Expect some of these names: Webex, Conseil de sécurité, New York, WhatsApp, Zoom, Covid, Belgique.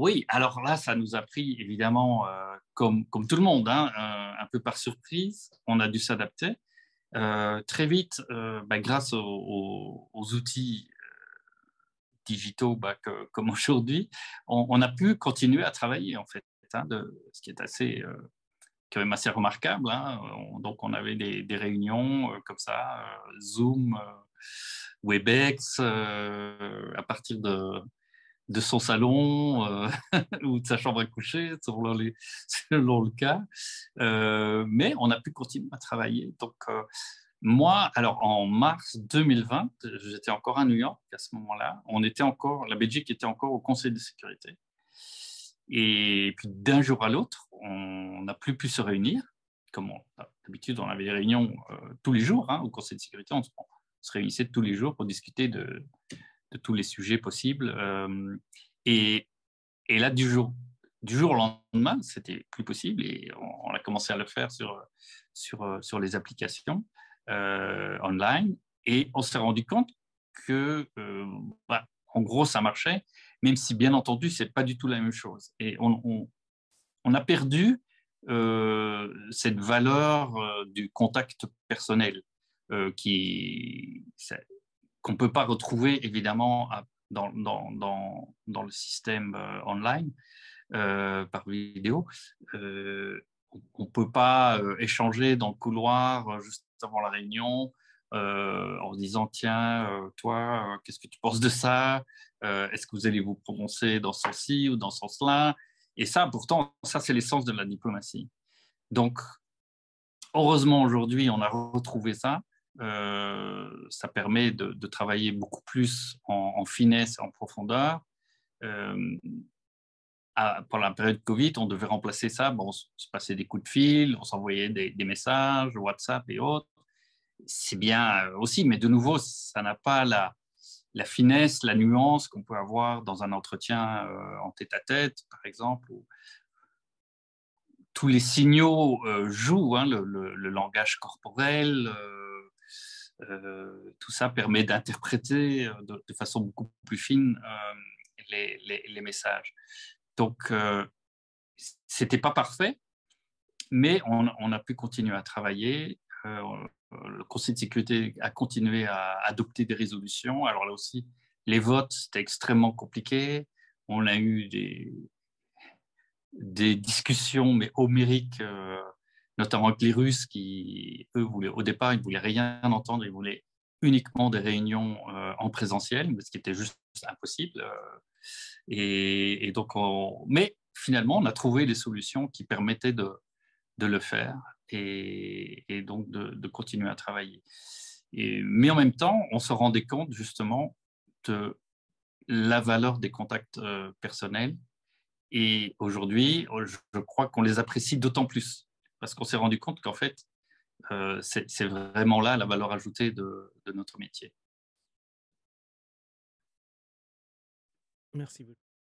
Oui, alors là, ça nous a pris évidemment, comme tout le monde, hein, un peu par surprise. On a dû s'adapter. Très vite, grâce aux outils digitaux comme aujourd'hui, on a pu continuer à travailler, en fait, hein, ce qui est quand même assez remarquable. Hein. Donc, on avait des réunions comme ça, Zoom, Webex, à partir de son salon ou de sa chambre à coucher, selon le cas. Mais on a pu continuer à travailler. Donc, moi, alors en mars 2020, j'étais encore à New York à ce moment-là. La Belgique était encore au Conseil de sécurité. Et puis, d'un jour à l'autre, on n'a plus pu se réunir. Comme d'habitude, on avait des réunions tous les jours, hein, au Conseil de sécurité. On se réunissait tous les jours pour discuter de tous les sujets possibles. Et là, du jour au lendemain, c'était plus possible. Et on a commencé à le faire sur les applications online. Et on s'est rendu compte que, en gros, ça marchait, même si, bien entendu, ce n'est pas du tout la même chose. Et on a perdu cette valeur du contact personnel qu'on ne peut pas retrouver, évidemment, dans le système online par vidéo. On ne peut pas échanger dans le couloir juste avant la réunion en se disant « Tiens, toi, qu'est-ce que tu penses de ça ? Est-ce que vous allez vous prononcer dans ce sens-ci ou dans ce sens-là ?» Et ça, pourtant, ça, c'est l'essence de la diplomatie. Donc, heureusement, aujourd'hui, on a retrouvé ça. Ça permet de travailler beaucoup plus en finesse, en profondeur. Pendant la période Covid, on devait remplacer ça. Bon, on se passait des coups de fil, on s'envoyait des messages, WhatsApp et autres. C'est bien aussi, mais de nouveau, ça n'a pas la finesse, la nuance qu'on peut avoir dans un entretien en tête-à-tête, par exemple. Tous les signaux jouent, hein, le langage corporel, tout ça permet d'interpréter de façon beaucoup plus fine les messages. Donc, ce n'était pas parfait, mais on a pu continuer à travailler. Le Conseil de sécurité a continué à adopter des résolutions. Alors là aussi, les votes, c'était extrêmement compliqué. On a eu des discussions, mais homériques, notamment avec les Russes qui, eux, voulaient, au départ, ils ne voulaient rien entendre. Ils voulaient uniquement des réunions en présentiel, ce qui était juste impossible. Et donc, mais finalement, on a trouvé des solutions qui permettaient de le faire. Et donc de continuer à travailler. Mais en même temps, on se rendait compte justement de la valeur des contacts personnels. Et aujourd'hui, je crois qu'on les apprécie d'autant plus parce qu'on s'est rendu compte qu'en fait, c'est vraiment là la valeur ajoutée de notre métier. Merci beaucoup.